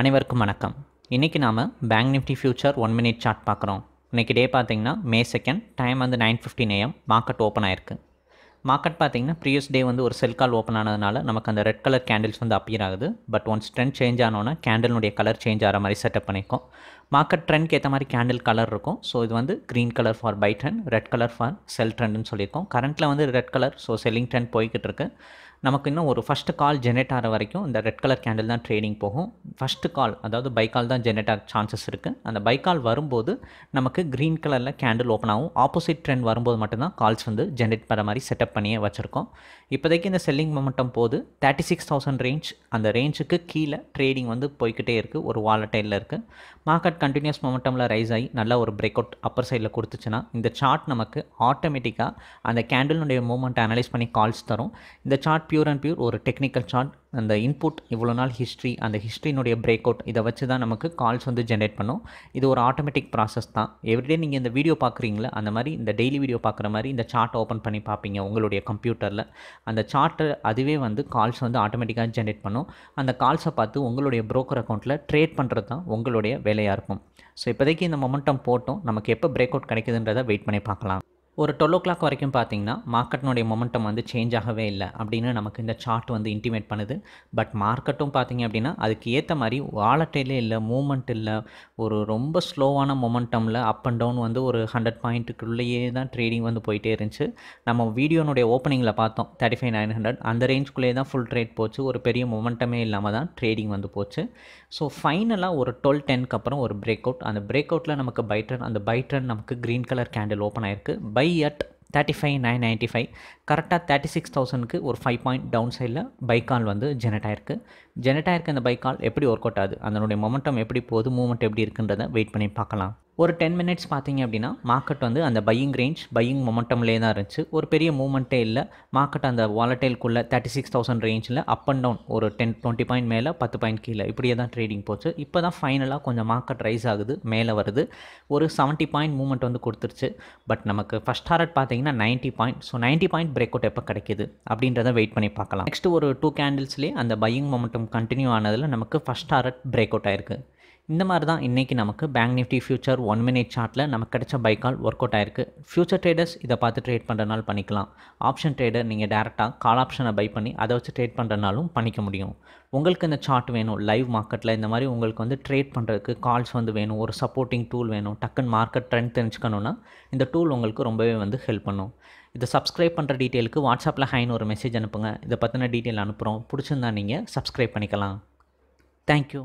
அனைவருக்கும் வணக்கம். இன்றைக்கி நாம் bank Nifty future 1 minute chart பார்க்குறோம். இன்றைக்கி டே பார்த்தீங்கன்னா May 2nd, டைம் வந்து 9:15 AM. மார்க்கெட் ஓப்பன் ஆயிருக்கு. மார்க்கெட் பார்த்தீங்கன்னா ப்ரீவியஸ் டே வந்து ஒரு செல் கால் ஓப்பன் ஆனதுனால நமக்கு அந்த ரெட் கலர் கேண்டில்ஸ் வந்து அப்பியர் ஆகுது. பட் ஒன்ஸ் ட்ரெண்ட் சேஞ்ச் ஆனோன்னா கேண்டிலுடைய கலர் சேஞ்ச் ஆகிற மாதிரி செட்டப் பண்ணியிருக்கோம். மார்க்கெட் ட்ரெண்ட்க்கு ஏற்ற மாதிரி கேண்டில் கலர் இருக்கும். ஸோ இது வந்து green colour for buy trend, red colour for sell ட்ரெண்டுன்னு சொல்லியிருக்கோம். கரண்ட்டில் வந்து red colour, so selling trend போய்கிட்டு இருக்கு. நமக்கு இன்னும் ஒரு ஃபஸ்ட்டு கால் ஜென்ரேட் ஆகிற வரைக்கும் இந்த ரெட் கலர் கேண்டில் தான் ட்ரேடிங் போகும். ஃபஸ்ட்டு கால், அதாவது பை கால் தான் ஜென்ரேட் ஆக சான்சஸ் இருக்குது. அந்த பை கால் வரும்போது நமக்கு க்ரீன் கலரில் கேண்டில் ஓப்பன் ஆகும். ஆப்போசிட் ட்ரெண்ட் வரும்போது மட்டும்தான் கால்ஸ் வந்து ஜென்ரேட் பண்ணுற மாதிரி செட்டப் பண்ணியே வச்சுருக்கோம். இப்போதைக்கு இந்த செல்லிங் மொமெண்டம் போது 36,000 ரேஞ்ச், அந்த ரேஞ்சுக்கு கீழே ட்ரேடிங் வந்து போய்கிட்டே இருக்குது. ஒரு வாலட்டைலில் இருக்குது. மார்க்கெட் கண்டினியூஸ் மொமெண்டமில் ரைஸ் ஆகி நல்ல ஒரு பிரேக் அவுட் அப்பர் சைடில் கொடுத்துச்சுன்னா இந்த சார்ட் நமக்கு ஆட்டோமேட்டிக்காக அந்த கேண்டிலுடைய மூவ்மெண்ட் அனலைஸ் பண்ணி கால்ஸ் தரும். இந்த சார்ட் பியூர் அண்ட் பியூர் ஒரு டெக்னிக்கல் சார்ட். அந்த இன்புட், இவ்வளோ நாள் ஹிஸ்ட்ரி, அந்த ஹிஸ்ட்ரியினுடைய பிரேக் அவுட், இதை வச்சு தான் நமக்கு கால்ஸ் வந்து ஜென்ரேட் பண்ணும். இது ஒரு ஆட்டோமேட்டிக் ப்ராசஸ் தான். எவ்ரிடே நீங்கள் இந்த வீடியோ பார்க்குறீங்களா, அந்த மாதிரி இந்த டெய்லி வீடியோ பார்க்குற மாதிரி இந்த சார்ட் ஓப்பன் பண்ணி பார்ப்பீங்க உங்களுடைய கம்ப்யூட்டரில். அந்த சார்ட்டை அதுவே வந்து கால்ஸ் வந்து ஆட்டோமேட்டிக்காக ஜென்ரேட் பண்ணும். அந்த கால்ஸை பார்த்து உங்களுடைய ப்ரோக்கர் அக்கௌண்ட்டில் ட்ரேட் பண்ணுறது தான் உங்களுடைய வேலையாக இருக்கும். ஸோ இப்போதைக்கு இந்த மொமெண்டம் போட்டோம். நமக்கு எப்போ பிரேக் அவுட் கிடைக்குதுன்றதை வெயிட் பண்ணி பார்க்கலாம். ஒரு 12 o'clock வரைக்கும் பார்த்திங்கன்னா மார்க்கெட்டினுடைய மொமெண்டம் வந்து சேஞ்ச் ஆகவே இல்லை அப்படின்னு நமக்கு இந்த சார்ட் வந்து இன்டிமேட் பண்ணுது. பட் மார்க்கெட்டும் பார்த்திங்க அப்படின்னா அதுக்கு ஏற்ற மாதிரி வாலட்டைலே இல்லை, மூமெண்ட் இல்லை, ஒரு ரொம்ப ஸ்லோவான மொமெண்டமில் அப் அண்ட் டவுன் வந்து ஒரு 100 பாயிண்ட்டுக்குள்ளேயே தான் ட்ரேடிங் வந்து போயிட்டே இருந்துச்சு. நம்ம வீடியோனுடைய ஓப்பனிங்கில் பார்த்தோம் 35,900, அந்த ரேஞ்சுக்குள்ளேயே தான் ஃபுல் ட்ரேட் போச்சு. ஒரு பெரிய மொமெண்டமே இல்லாமல் தான் ட்ரேடிங் வந்து போச்சு. ஸோ ஃபைனலாக ஒரு 12:10க்கு அப்புறம் ஒரு பிரேக் அவுட். அந்த பிரேக் அவுட்டில் நமக்கு பைட்ரன், அந்த பைட்ரன் நமக்கு க்ரீன் கலர் கேண்டில் ஓப்பன் ஆயிருக்கு. பை அட் 35,995, கரெக்டாக 36,000க்கு ஒரு 5 point டவுன் சைடில் பைக்கால் வந்து ஜெனரேட் ஆயிருக்கு. ஜெனரேட் ஆகிருக்க அந்த பைக்கால் எப்படி ஒர்க் அவுட் ஆகுது, அதனுடைய மொமெண்டம் எப்படி போகுது, மூமெண்ட் எப்படி இருக்குன்றதை வெயிட் பண்ணி பார்க்கலாம். ஒரு 10 minutes பார்த்திங்க அப்படின்னா மார்க்கெட் வந்து அந்த பையிங் ரேஞ்ச், பையிங் மொமெண்டம்லேயே தான் இருந்துச்சு. ஒரு பெரிய மூமெண்ட்டே இல்லை. மார்க்கெட் அந்த வாலட்டைலுக்குள்ளே 36,000 ரேஞ்சில் அப் அண்ட் டவுன் ஒரு 10-20 பாயிண்ட் மேலே, 10 பாயிண்ட் கீழே, இப்படியே தான் ட்ரேடிங் போச்சு. இப்போ தான் ஃபைனலாக கொஞ்சம் மார்க்கெட் ரைஸ் ஆகுது, மேலே வருது. ஒரு 70 பாயிண்ட் மூவ்மெண்ட் வந்து கொடுத்துருச்சு. பட் நமக்கு ஃபஸ்ட் டார்கெட் பார்த்திங்கன்னா 90 point. So 90 point break out எப்போ கிடைக்கிது அப்படின்றத வெயிட் பண்ணி பார்க்கலாம். நெக்ஸ்ட்டு ஒரு 2 candlesலேயே அந்த பையிங் மொமெண்டம் கண்டினியூ ஆனதில் நமக்கு ஃபஸ்ட் டார்கெட் பிரேக் அவுட் ஆயிருக்கு. இந்த மாதிரி தான் இன்றைக்கி நமக்கு பேங்க் நிஃப்டி ஃபியூச்சர் 1 minute சார்ட்டில் நமக்கு கிடைச்ச பை கால் ஒர்க் அவுட் ஆயிருக்கு. ஃபியூச்சர் ட்ரேடர்ஸ் இதை பார்த்து ட்ரேட் பண்ணுறதுனால பண்ணிக்கலாம். ஆப்ஷன் ட்ரேடர் நீங்கள் டேரெக்டாக கால் ஆப்ஷனை பை பண்ணி அதை வச்சு ட்ரேட் பண்ணுறதுனாலும் பண்ணிக்க முடியும். உங்களுக்கு இந்த சார்ட் வேணும், லைவ் மார்க்கெட்டில் இந்த மாதிரி உங்களுக்கு வந்து ட்ரேட் பண்ணுறதுக்கு கால்ஸ் வந்து வேணும், ஒரு சப்போர்ட்டிங் டூல் வேணும், டக்குன்னு மார்க்கெட் ட்ரெண்ட் தெரிஞ்சுக்கணுன்னா இந்த டூல் உங்களுக்கு ரொம்பவே வந்து ஹெல்ப் பண்ணும். இதை சப்ஸ்கிரைப் பண்ணுற டீட்டெயிலுக்கு வாட்ஸ்அப்பில் ஹைன்னு ஒரு மெசேஜ் அனுப்புங்க. இதை பற்றின டீட்டெயில் அனுப்புகிறோம். பிடிச்சிருந்தா நீங்கள் சப்ஸ்கிரைப் பண்ணிக்கலாம். தேங்க்யூ.